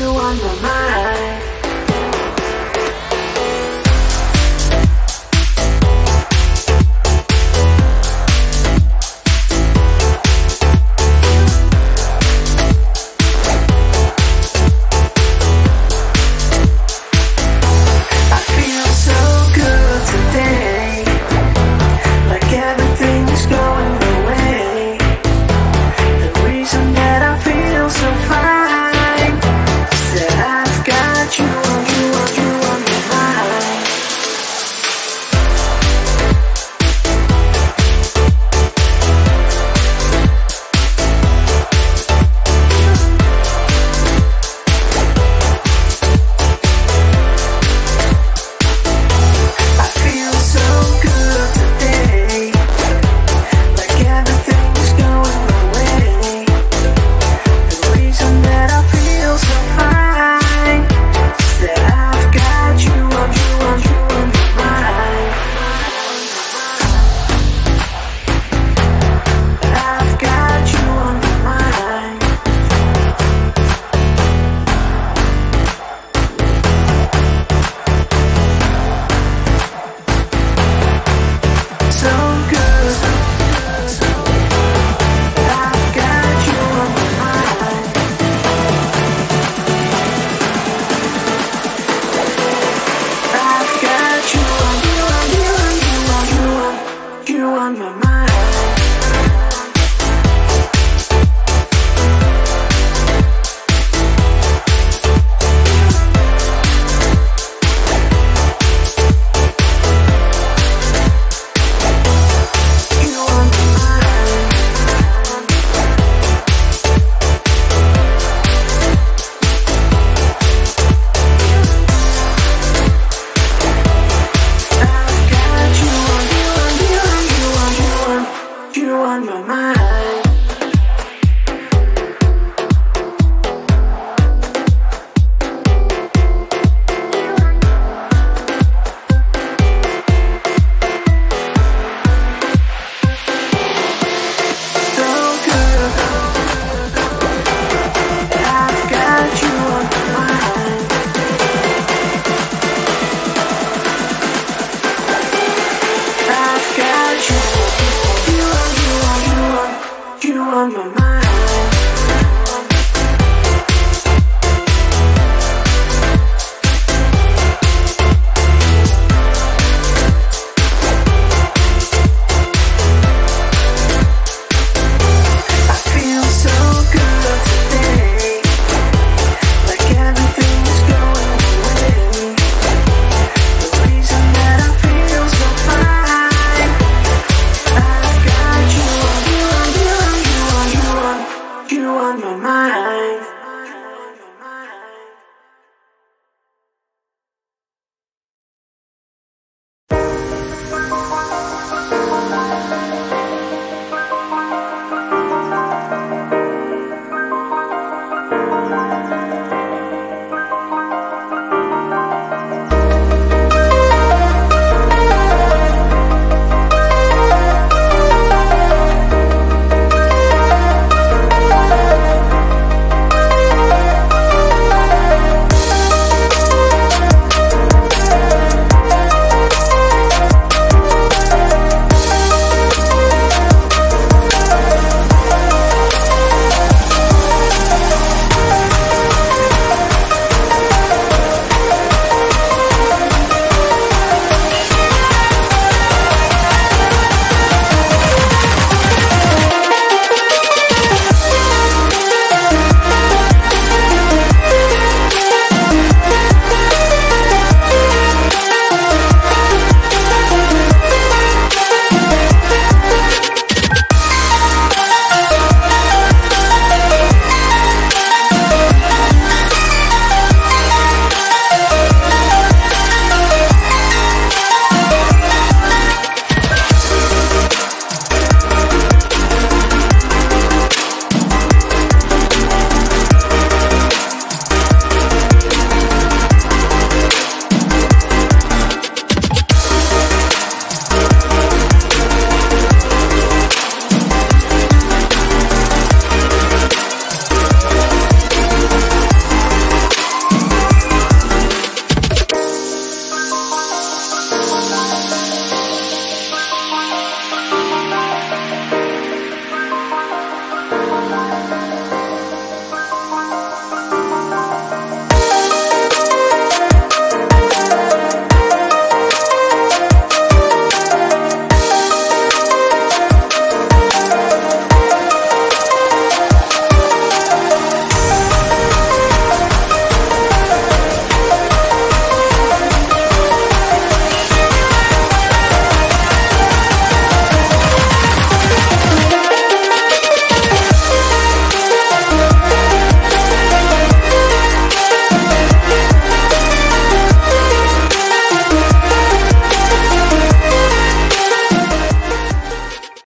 you on my mind.